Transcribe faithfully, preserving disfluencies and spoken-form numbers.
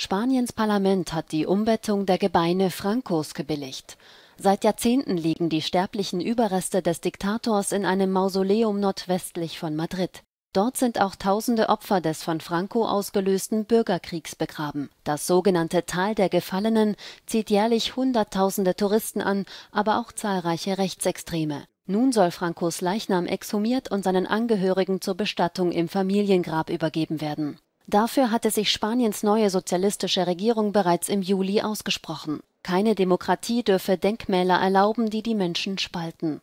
Spaniens Parlament hat die Umbettung der Gebeine Francos gebilligt. Seit Jahrzehnten liegen die sterblichen Überreste des Diktators in einem Mausoleum nordwestlich von Madrid. Dort sind auch tausende Opfer des von Franco ausgelösten Bürgerkriegs begraben. Das sogenannte Tal der Gefallenen zieht jährlich Hunderttausende Touristen an, aber auch zahlreiche Rechtsextreme. Nun soll Francos Leichnam exhumiert und seinen Angehörigen zur Bestattung im Familiengrab übergeben werden. Dafür hatte sich Spaniens neue sozialistische Regierung bereits im Juli ausgesprochen. Keine Demokratie dürfe Denkmäler erlauben, die die Menschen spalten.